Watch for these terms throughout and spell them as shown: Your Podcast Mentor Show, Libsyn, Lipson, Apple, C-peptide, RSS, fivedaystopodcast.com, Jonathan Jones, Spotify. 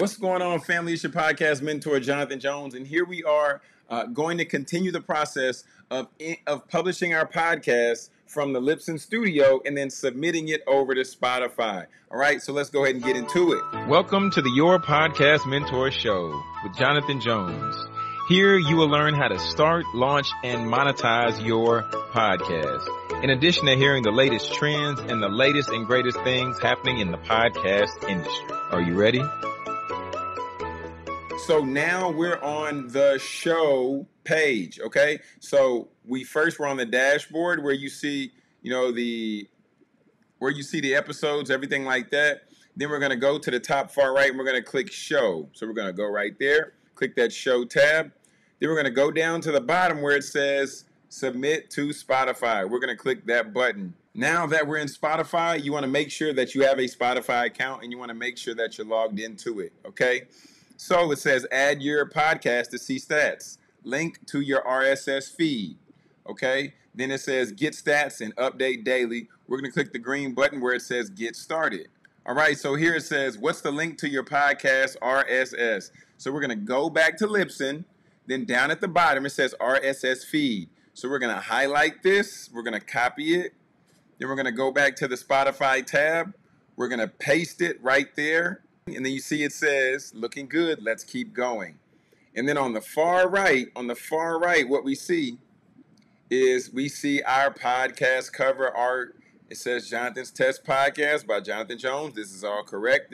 What's going on, family? It's your podcast mentor, Jonathan Jones, and here we are going to continue the process of publishing our podcast from the Lipson studio and then submitting it over to Spotify. All right, so let's go ahead and get into it. Welcome to the Your Podcast Mentor Show with Jonathan Jones. Here you will learn how to start, launch, and monetize your podcast. In addition to hearing the latest trends and the latest and greatest things happening in the podcast industry. Are you ready? So now we're on the show page, okay? So we're on the dashboard where you see, where you see the episodes, everything like that. Then we're going to go to the top far right and we're going to click show. So we're going to go right there, click that show tab. Then we're going to go down to the bottom where it says submit to Spotify. We're going to click that button. Now that we're in Spotify, you want to make sure that you have a Spotify account and you want to make sure that you're logged into it, okay? So it says, add your podcast to see stats, link to your RSS feed, okay? Then it says, get stats and update daily. We're going to click the green button where it says, get started. All right, so here it says, what's the link to your podcast RSS? So we're going to go back to Libsyn, then down at the bottom it says RSS feed. So we're going to highlight this, we're going to copy it, then we're going to go back to the Spotify tab, we're going to paste it right there. And then you see it says, looking good, let's keep going. And then on the far right, what we see is we see our podcast cover art. It says Jonathan's Test Podcast by Jonathan Jones. This is all correct.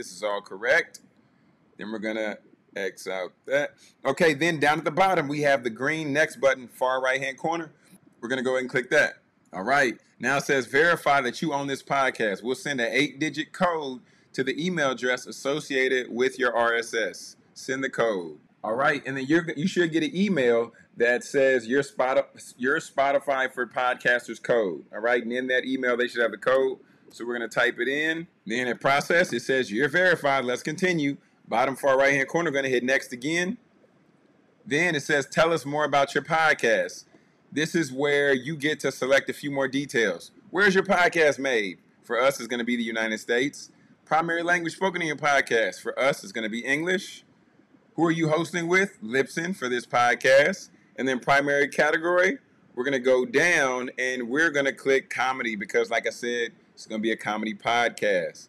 Then we're going to X out that. Okay, then down at the bottom, we have the green next button, far right-hand corner. We're going to go ahead and click that. All right. Now it says verify that you own this podcast. We'll send an 8-digit code to the email address associated with your RSS. Send the code. All right, and then you should get an email that says your Spotify for Podcasters code. All right, and in that email, they should have the code. So we're gonna type it in. Then it process, it says you're verified, let's continue. Bottom far right-hand corner, gonna hit next again. Then it says tell us more about your podcast. This is where you get to select a few more details. Where's your podcast made? For us, it's gonna be the United States. Primary language spoken in your podcast. For us, it's going to be English. Who are you hosting with? Libsyn for this podcast. And then primary category, we're going to go down and we're going to click comedy because, like I said, it's going to be a comedy podcast.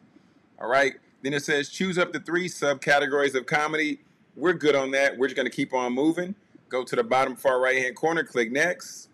All right. Then it says choose up to 3 subcategories of comedy. We're good on that. We're just going to keep on moving. Go to the bottom far right-hand corner. Click next.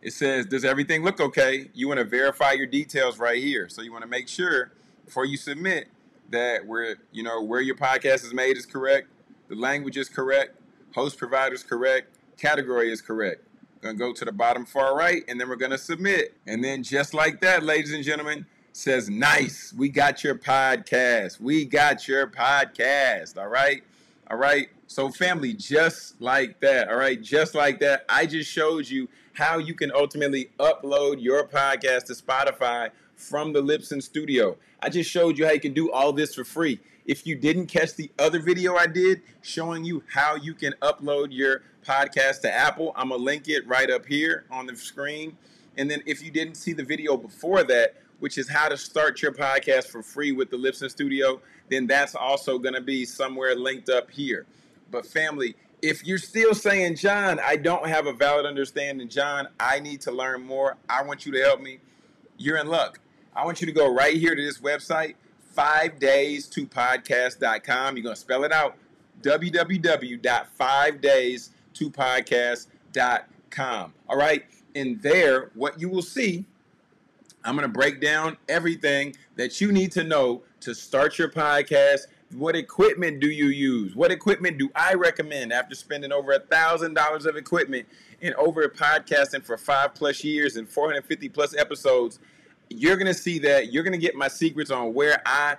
It says, does everything look okay? You want to verify your details right here. So you want to make sure before you submit that where your podcast is made is correct, the language is correct, host provider is correct, category is correct. We're going to go to the bottom far right, and then we're going to submit. And then just like that, ladies and gentlemen, says, nice, we got your podcast. We got your podcast, all right? All right, so family, just like that, all right? Just like that, I just showed you how you can ultimately upload your podcast to Spotify from the Libsyn studio. I just showed you how you can do all this for free. If you didn't catch the other video I did showing you how you can upload your podcast to Apple, I'm going to link it right up here on the screen. And then if you didn't see the video before that, which is how to start your podcast for free with the Libsyn studio, then that's also going to be somewhere linked up here. But family, if you're still saying, John, I don't have a valid understanding, John, I need to learn more, I want you to help me, you're in luck. I want you to go right here to this website, fivedaystopodcast.com. You're going to spell it out, www.fivedaystopodcast.com. All right, in there, what you will see, I'm going to break down everything that you need to know to start your podcast. What equipment do you use? What equipment do I recommend after spending over $1,000 of equipment and over podcasting for 5+ years and 450+ episodes? You're going to see that. You're going to get my secrets on where I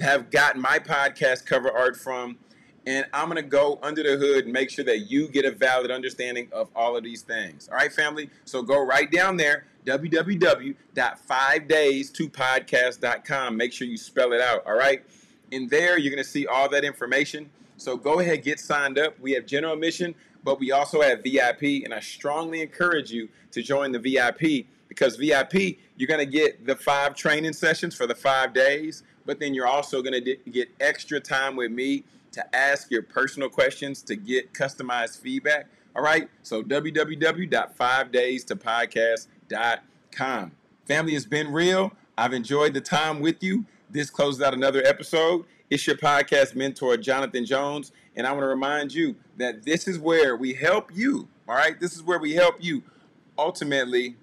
have gotten my podcast cover art from. And I'm going to go under the hood and make sure that you get a valid understanding of all of these things. All right, family? So go right down there, www.fivedaystopodcast.com. Make sure you spell it out, all right? In there, you're going to see all that information. So go ahead, get signed up. We have general admission, but we also have VIP. And I strongly encourage you to join the VIP because VIP, you're going to get the 5 training sessions for the 5 days. but then you're also going to get extra time with me to ask your personal questions, to get customized feedback. All right, so www.fivedaystopodcast.com. Family, it's been real. I've enjoyed the time with you. This closes out another episode. It's your podcast mentor, Jonathan Jones, and I want to remind you that this is where we help you, all right? This is where we help you ultimately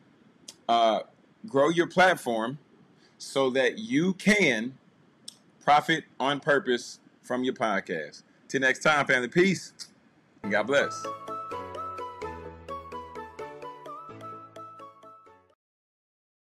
grow your platform so that you can profit on purpose from your podcast. Till next time, family. Peace. God bless.